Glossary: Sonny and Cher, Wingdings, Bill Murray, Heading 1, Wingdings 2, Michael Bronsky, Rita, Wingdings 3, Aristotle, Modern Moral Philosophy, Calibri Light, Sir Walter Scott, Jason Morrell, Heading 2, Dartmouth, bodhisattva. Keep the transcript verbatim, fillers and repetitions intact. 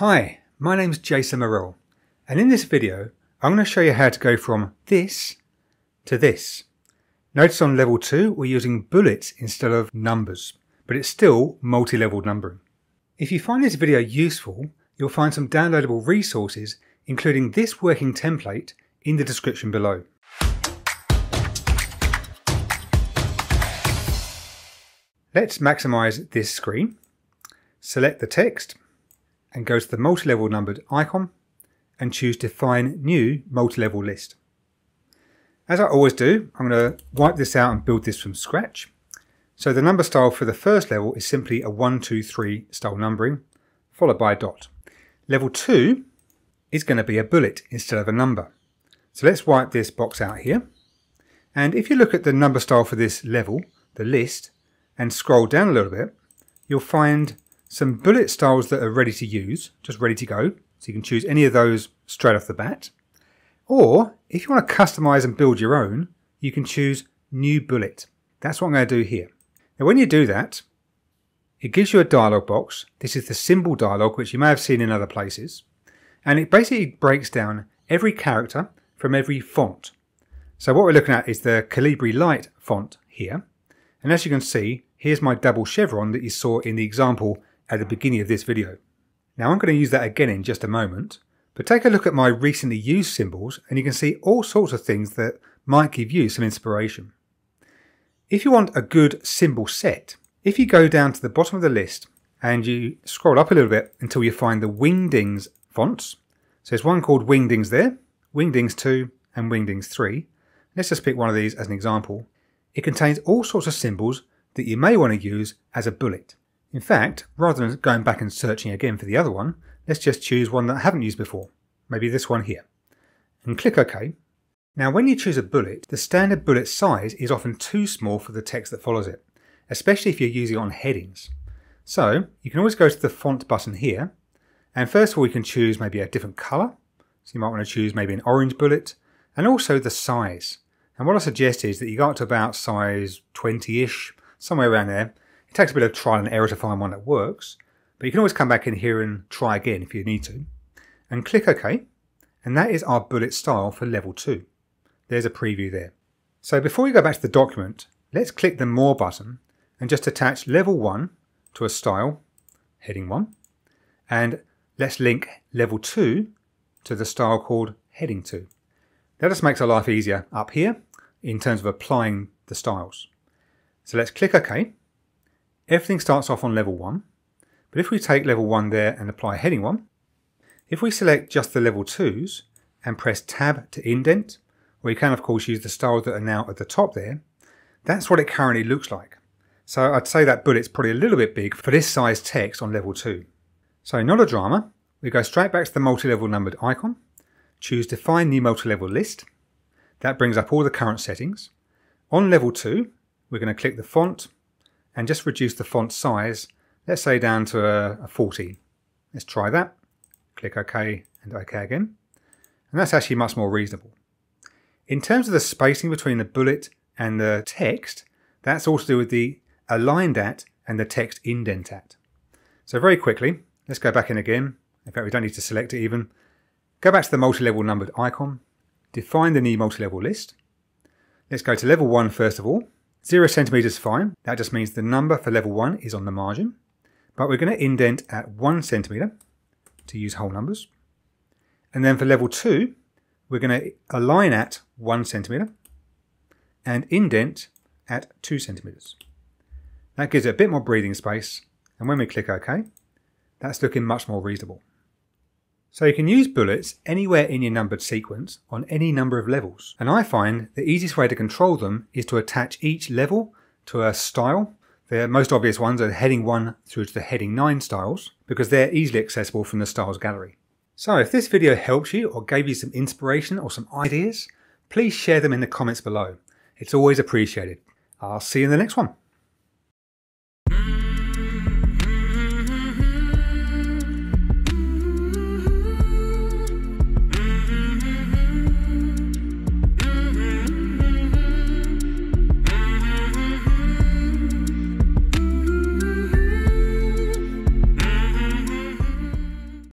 Hi, my name's Jason Morrell, and in this video I'm going to show you how to go from this to this. Notice on level two we're using bullets instead of numbers, but it's still multi-level numbering. If you find this video useful, you'll find some downloadable resources including this working template in the description below. Let's maximize this screen, select the text, and go to the multi-level numbered icon and choose Define New Multi-Level List. As I always do, I'm going to wipe this out and build this from scratch. So the number style for the first level is simply a one two three style numbering, followed by a dot. Level two is going to be a bullet instead of a number. So let's wipe this box out here. And if you look at the number style for this level, the list, and scroll down a little bit, you'll find some bullet styles that are ready to use, just ready to go. So you can choose any of those straight off the bat. Or if you want to customize and build your own, you can choose New Bullet. That's what I'm going to do here. Now when you do that, it gives you a dialog box. This is the symbol dialog, which you may have seen in other places. And it basically breaks down every character from every font. So what we're looking at is the Calibri Light font here. And as you can see, here's my double chevron that you saw in the example at the beginning of this video. Now I'm going to use that again in just a moment, but take a look at my recently used symbols and you can see all sorts of things that might give you some inspiration. If you want a good symbol set, if you go down to the bottom of the list and you scroll up a little bit until you find the Wingdings fonts, so there's one called Wingdings there, Wingdings two and Wingdings three. Let's just pick one of these as an example. It contains all sorts of symbols that you may want to use as a bullet. In fact, rather than going back and searching again for the other one, let's just choose one that I haven't used before, maybe this one here, and click OK. Now when you choose a bullet, the standard bullet size is often too small for the text that follows it, especially if you're using it on headings. So you can always go to the font button here, and first of all you can choose maybe a different colour, so you might want to choose maybe an orange bullet, and also the size. And what I suggest is that you go up to about size twenty-ish, somewhere around there. It takes a bit of trial and error to find one that works, but you can always come back in here and try again if you need to. And click OK, and that is our bullet style for level two. There's a preview there. So before we go back to the document, let's click the More button and just attach level one to a style, heading one, and let's link level two to the style called heading two. That just makes our life easier up here in terms of applying the styles. So let's click OK. Everything starts off on level one, but if we take level one there and apply heading one, if we select just the level twos and press tab to indent, or you can of course use the styles that are now at the top there, that's what it currently looks like. So I'd say that bullet's probably a little bit big for this size text on level two. So not a drama, we go straight back to the multi-level numbered icon, choose Define New Multi-Level List, that brings up all the current settings. On level two, we're going to click the font, and just reduce the font size, let's say down to a, a fourteen. Let's try that. Click OK and OK again. And that's actually much more reasonable. In terms of the spacing between the bullet and the text, that's all to do with the aligned at and the text indent at. So very quickly, let's go back in again. In fact, we don't need to select it even. Go back to the multi-level numbered icon. Define the new multi-level list. Let's go to level one first of all. Zero centimetres is fine, that just means the number for level one is on the margin, but we're going to indent at one centimetre to use whole numbers. And then for level two, we're going to align at one centimetre and indent at two centimetres. That gives it a bit more breathing space, and when we click OK, that's looking much more reasonable. So you can use bullets anywhere in your numbered sequence on any number of levels, and I find the easiest way to control them is to attach each level to a style. The most obvious ones are heading one through to the heading nine styles, because they're easily accessible from the styles gallery. So if this video helps you or gave you some inspiration or some ideas, please share them in the comments below. It's always appreciated. I'll see you in the next one.